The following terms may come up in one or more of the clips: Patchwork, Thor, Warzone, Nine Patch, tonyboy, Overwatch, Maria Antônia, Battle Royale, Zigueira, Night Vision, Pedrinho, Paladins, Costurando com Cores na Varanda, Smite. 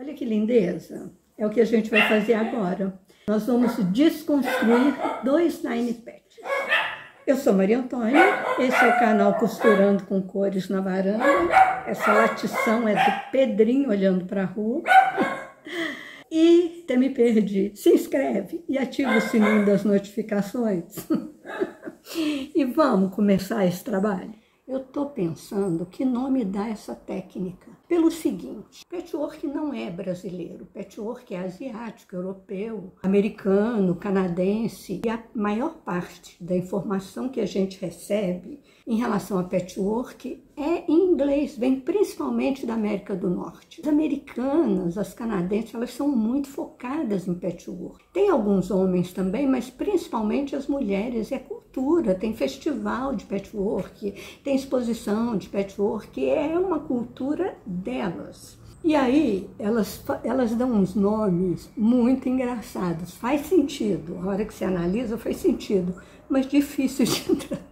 Olha que lindeza! É o que a gente vai fazer agora. Nós vamos desconstruir dois Nine Patch. Eu sou Maria Antônia, esse é o canal Costurando com Cores na Varanda. Essa latição é do Pedrinho olhando para a rua. E até me perdi. Se inscreve e ativa o sininho das notificações. E vamos começar esse trabalho? Eu tô pensando que nome dá essa técnica. Pelo seguinte, patchwork não é brasileiro. Patchwork é asiático, europeu, americano, canadense. E a maior parte da informação que a gente recebe em relação a patchwork é em inglês. Vem principalmente da América do Norte. As americanas, as canadenses, elas são muito focadas em patchwork. Tem alguns homens também, mas principalmente as mulheres. É cultura, tem festival de patchwork, tem exposição de patchwork, é uma cultura delas. E aí, elas dão uns nomes muito engraçados. Faz sentido, a hora que você analisa faz sentido, mas difícil de traduzir.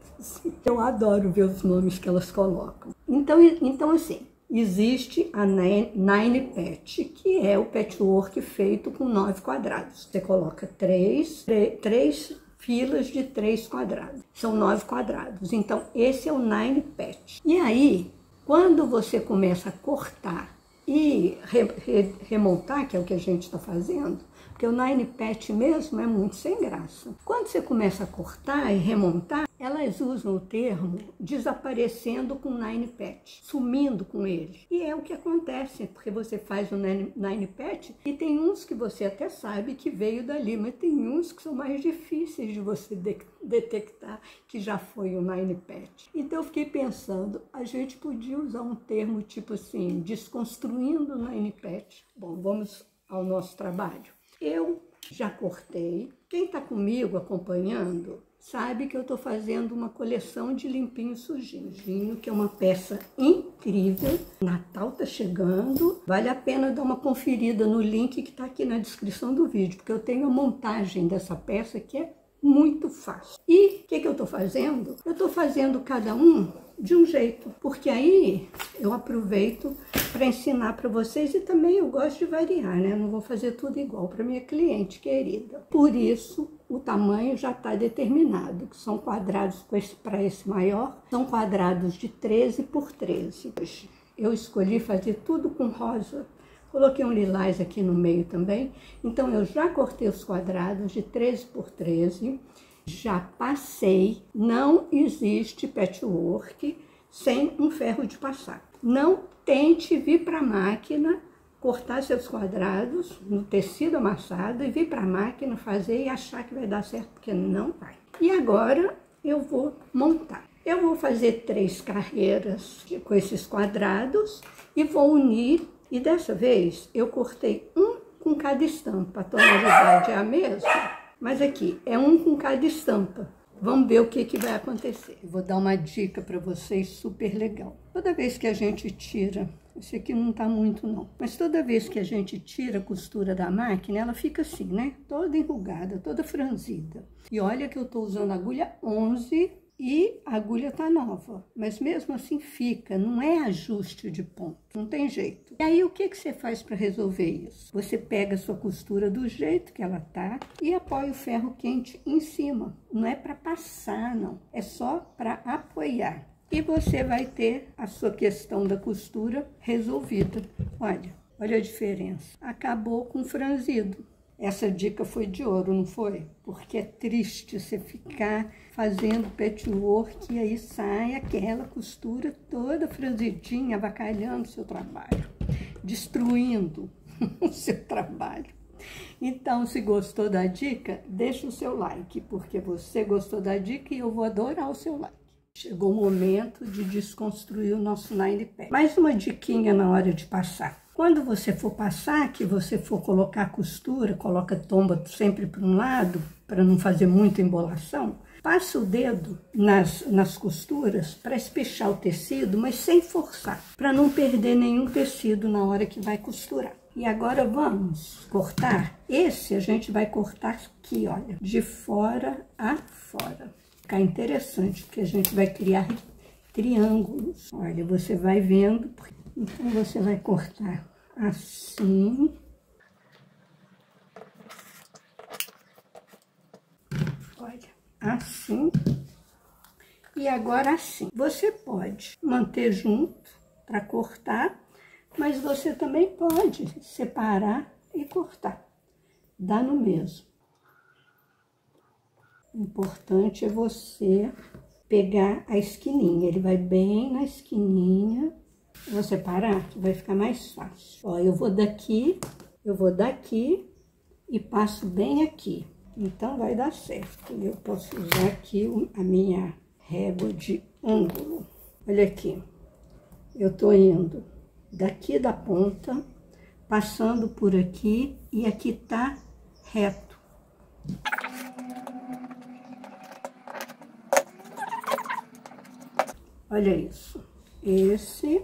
Eu adoro ver os nomes que elas colocam. Então assim, existe a Nine Patch, que é o patchwork feito com 9 quadrados. Você coloca três filas de 3 quadrados. São 9 quadrados. Então, esse é o Nine Patch. E aí, quando você começa a cortar e remontar, que é o que a gente está fazendo, porque o Nine Patch mesmo é muito sem graça. Quando você começa a cortar e remontar, elas usam o termo desaparecendo com Nine Patch, sumindo com ele. E é o que acontece, porque você faz o Nine Patch e tem uns que você até sabe que veio dali, mas tem uns que são mais difíceis de você detectar que já foi o Nine Patch. Então eu fiquei pensando, a gente podia usar um termo tipo assim, desconstruindo o Nine Patch. Bom, vamos ao nosso trabalho. Eu já cortei. Quem está comigo acompanhando sabe que eu estou fazendo uma coleção de limpinho sujinho, que é uma peça incrível. Natal está chegando, vale a pena dar uma conferida no link que está aqui na descrição do vídeo, porque eu tenho a montagem dessa peça que é muito fácil. E o que eu estou fazendo? Eu estou fazendo cada um de um jeito, porque aí eu aproveito para ensinar para vocês e também eu gosto de variar, né? Não vou fazer tudo igual para minha cliente querida. Por isso, o tamanho já está determinado, que são quadrados para esse maior, são quadrados de 13 por 13. Eu escolhi fazer tudo com rosa. Coloquei um lilás aqui no meio também. Então, eu já cortei os quadrados de 13 por 13. Já passei. Não existe patchwork sem um ferro de passar. Não tente vir para a máquina, cortar seus quadrados no tecido amassado e vir para a máquina fazer e achar que vai dar certo, porque não vai. E agora, eu vou montar. Eu vou fazer 3 carreiras com esses quadrados e vou unir. E dessa vez, eu cortei um com cada estampa. A tonalidade é a mesma, mas aqui é um com cada estampa. Vamos ver o que vai acontecer. Vou dar uma dica para vocês super legal. Toda vez que a gente tira... Esse aqui não tá muito, não. Mas toda vez que a gente tira a costura da máquina, ela fica assim, né? Toda enrugada, toda franzida. E olha que eu tô usando agulha 11... E a agulha tá nova, mas mesmo assim fica, não é ajuste de ponto, não tem jeito. E aí o que você faz para resolver isso? Você pega a sua costura do jeito que ela tá e apoia o ferro quente em cima. Não é para passar, não, é só para apoiar. E você vai ter a sua questão da costura resolvida. Olha a diferença. Acabou com o franzido. Essa dica foi de ouro, não foi? Porque é triste você ficar fazendo patchwork e aí sai aquela costura toda franzidinha, avacalhando o seu trabalho, destruindo o seu trabalho. Então, se gostou da dica, deixa o seu like, porque você gostou da dica e eu vou adorar o seu like. Chegou o momento de desconstruir o nosso Nine Patch. Mais uma diquinha na hora de passar. Quando você for passar, que você for colocar a costura, coloca a tomba sempre para um lado, para não fazer muita embolação, passa o dedo nas costuras para espichar o tecido, mas sem forçar, para não perder nenhum tecido na hora que vai costurar. E agora vamos cortar. Esse a gente vai cortar aqui, olha, de fora a fora. Fica interessante, porque a gente vai criar triângulos. Olha, você vai vendo... Então, você vai cortar assim. Olha, assim. E agora assim. Você pode manter junto para cortar, mas você também pode separar e cortar. Dá no mesmo. O importante é você pegar a esquininha. Ele vai bem na esquininha. Vou separar, que vai ficar mais fácil. Ó, eu vou daqui e passo bem aqui. Então, vai dar certo. Eu posso usar aqui a minha régua de ângulo. Olha aqui. Eu tô indo daqui da ponta, passando por aqui, e aqui tá reto. Olha isso. Esse,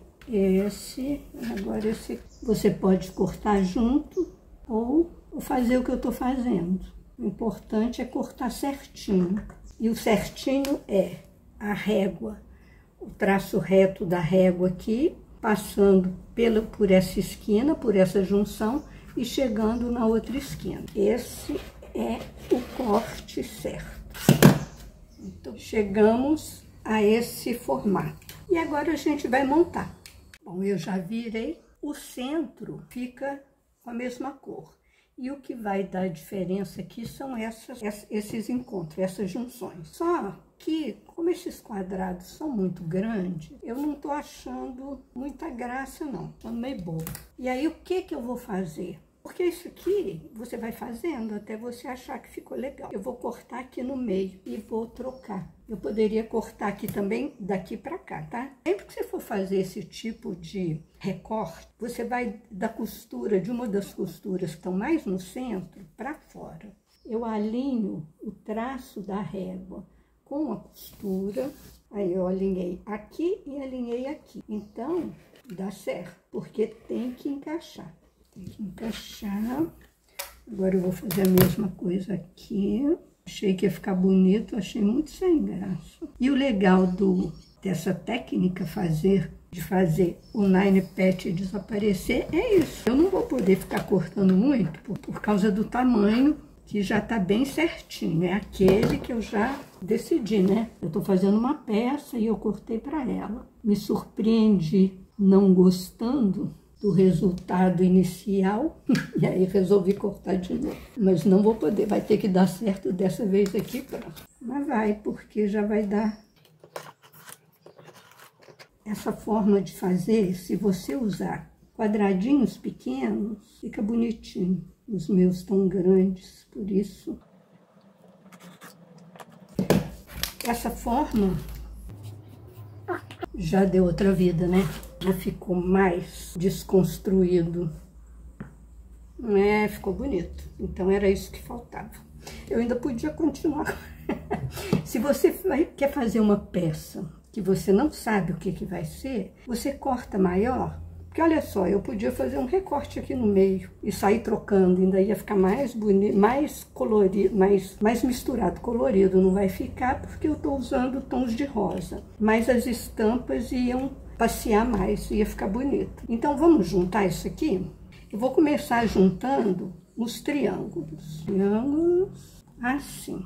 agora esse. Você pode cortar junto ou fazer o que eu tô fazendo. O importante é cortar certinho. E o certinho é a régua, o traço reto da régua aqui, passando por essa esquina, por essa junção e chegando na outra esquina. Esse é o corte certo. Então, chegamos a esse formato. E agora a gente vai montar. Bom, eu já virei. O centro fica com a mesma cor. E o que vai dar diferença aqui são esses encontros, essas junções. Só que, como esses quadrados são muito grandes, eu não tô achando muita graça, não. Tô meio bobo. E aí, o que que eu vou fazer? Porque isso aqui, você vai fazendo até você achar que ficou legal. Eu vou cortar aqui no meio e vou trocar. Eu poderia cortar aqui também, daqui pra cá, tá? Sempre que você for fazer esse tipo de recorte, você vai da costura, de uma das costuras que estão mais no centro, pra fora. Eu alinho o traço da régua com a costura. Aí, eu alinhei aqui e alinhei aqui. Então, dá certo, porque tem que encaixar. Tem que encaixar. Agora eu vou fazer a mesma coisa aqui. Achei que ia ficar bonito, achei muito sem graça. E o legal dessa técnica de fazer o Nine Patch desaparecer é isso. Eu não vou poder ficar cortando muito por causa do tamanho, que já tá bem certinho. É aquele que eu já decidi, né? Eu tô fazendo uma peça e eu cortei pra ela. Me surpreendi não gostando do resultado inicial, e aí resolvi cortar de novo. Mas não vou poder, vai ter que dar certo dessa vez aqui, pronto. Mas vai, porque já vai dar. Essa forma de fazer, se você usar quadradinhos pequenos, fica bonitinho. Os meus tão grandes, por isso. Essa forma já deu outra vida, né? Já ficou mais desconstruído, né? Ficou bonito. Então era isso que faltava. Eu ainda podia continuar. Se você quer fazer uma peça que você não sabe o que que vai ser, você corta maior. Porque olha só, eu podia fazer um recorte aqui no meio e sair trocando, ainda ia ficar mais bonito, mais colorido, mais misturado, colorido. Não vai ficar porque eu tô usando tons de rosa. Mas as estampas iam passear mais, ia ficar bonito. Então vamos juntar isso aqui? Eu vou começar juntando os triângulos. Triângulos assim.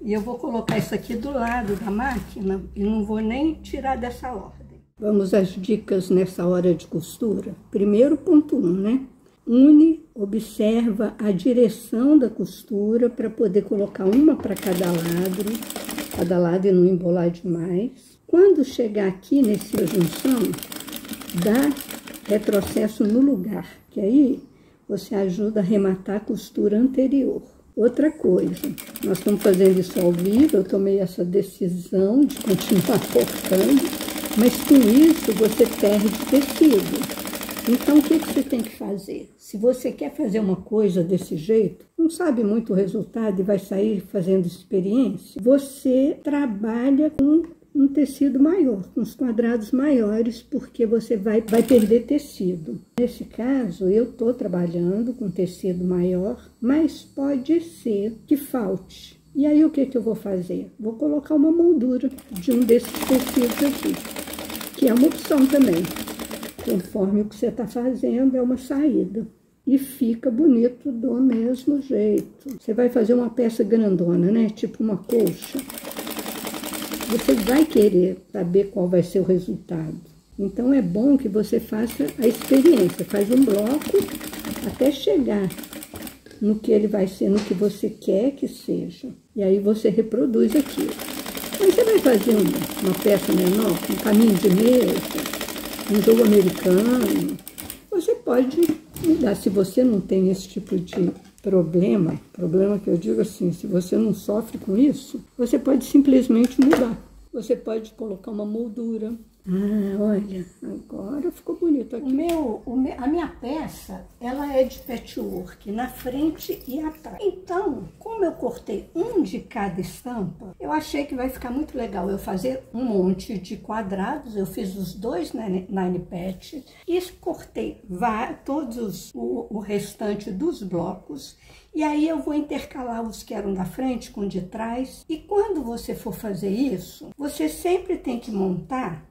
E eu vou colocar isso aqui do lado da máquina e não vou nem tirar dessa ordem. Vamos às dicas nessa hora de costura. Primeiro, ponto 1, né? Une, observa a direção da costura para poder colocar uma para cada lado e não embolar demais. Quando chegar aqui nessa junção, dá retrocesso no lugar, que aí você ajuda a arrematar a costura anterior. Outra coisa, nós estamos fazendo isso ao vivo, eu tomei essa decisão de continuar cortando. Mas com isso você perde tecido. Então o que que você tem que fazer? Se você quer fazer uma coisa desse jeito, não sabe muito o resultado e vai sair fazendo experiência, você trabalha com um tecido maior, com os quadrados maiores, porque você vai perder tecido. Nesse caso, eu estou trabalhando com tecido maior, mas pode ser que falte. E aí o que que eu vou fazer? Vou colocar uma moldura de um desses tecidos aqui, que é uma opção também. conforme o que você está fazendo, é uma saída. E fica bonito do mesmo jeito. Você vai fazer uma peça grandona, né? Tipo uma colcha. Você vai querer saber qual vai ser o resultado. Então é bom que você faça a experiência. Faz um bloco até chegar no que ele vai ser, no que você quer que seja. E aí você reproduz aquilo. Mas você vai fazer uma peça menor, um caminho de mesa, um jogo americano. Você pode mudar. Se você não tem esse tipo de problema, problema que eu digo assim, se você não sofre com isso, você pode simplesmente mudar. Você pode colocar uma moldura. Ah, olha, agora ficou bonito aqui. A minha peça, ela é de patchwork, na frente e atrás. Então, como eu cortei um de cada estampa, eu achei que vai ficar muito legal eu fazer um monte de quadrados. Eu fiz os dois Nine Patch e cortei todos o restante dos blocos. E aí eu vou intercalar os que eram da frente com de trás. E quando você for fazer isso, você sempre tem que montar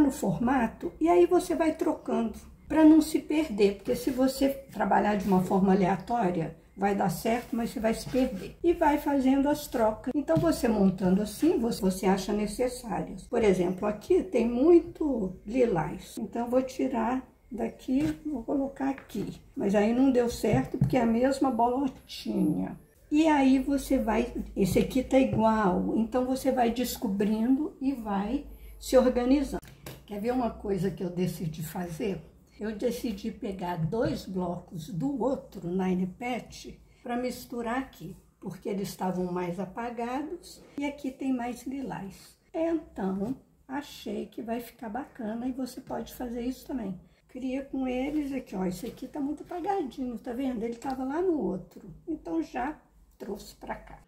no formato, e aí você vai trocando para não se perder, porque se você trabalhar de uma forma aleatória, vai dar certo, mas você vai se perder. E vai fazendo as trocas. Então, você montando assim, você acha necessárias. Por exemplo, aqui tem muito lilás, então eu vou tirar daqui, vou colocar aqui. Mas aí não deu certo, porque é a mesma bolotinha. E aí você vai, esse aqui tá igual, então você vai descobrindo e vai se organizando. Quer ver uma coisa que eu decidi fazer? Eu decidi pegar dois blocos do outro Nine Patch para misturar aqui, porque eles estavam mais apagados e aqui tem mais lilás. Então, achei que vai ficar bacana e você pode fazer isso também. Cria com eles aqui, ó, esse aqui tá muito apagadinho, tá vendo? Ele tava lá no outro, então já trouxe pra cá.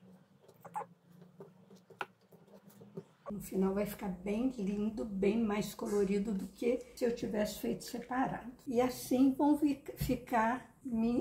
No final vai ficar bem lindo, bem mais colorido do que se eu tivesse feito separado. E assim vão ficar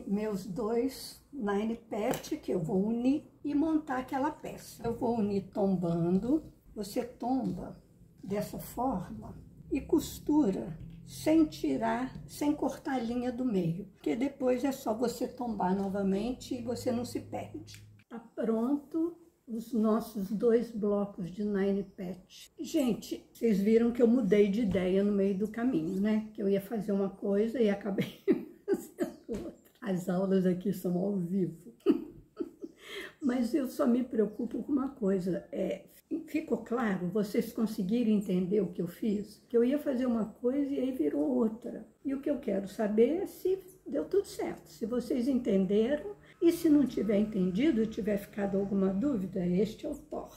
meus dois Nine Patch, que eu vou unir e montar aquela peça. Eu vou unir tombando, você tomba dessa forma e costura sem tirar, sem cortar a linha do meio, porque depois é só você tombar novamente e você não se perde. Tá pronto os nossos dois blocos de Nine Patch. Gente, vocês viram que eu mudei de ideia no meio do caminho, né? Que eu ia fazer uma coisa e acabei fazendo outra. As aulas aqui são ao vivo. Mas eu só me preocupo com uma coisa, ficou claro? Vocês conseguiram entender o que eu fiz? Que eu ia fazer uma coisa e aí virou outra. E o que eu quero saber é se deu tudo certo, se vocês entenderam. E se não tiver entendido, tiver ficado alguma dúvida, este é o Thor.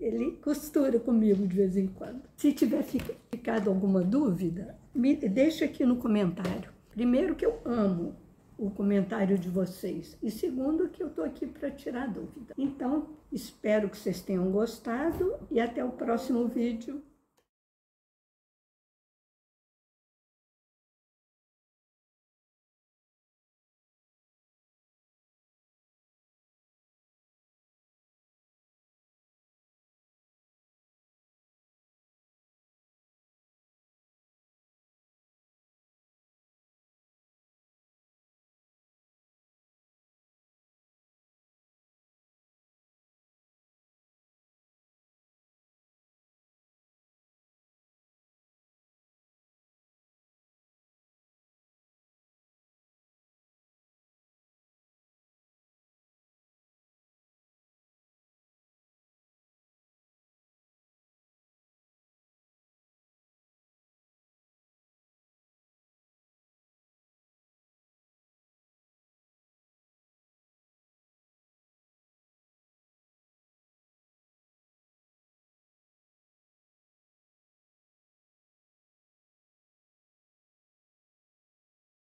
Ele costura comigo de vez em quando. Se tiver ficado alguma dúvida, me deixa aqui no comentário. Primeiro que eu amo o comentário de vocês. E segundo, que eu tô aqui para tirar dúvida. Então, espero que vocês tenham gostado e até o próximo vídeo.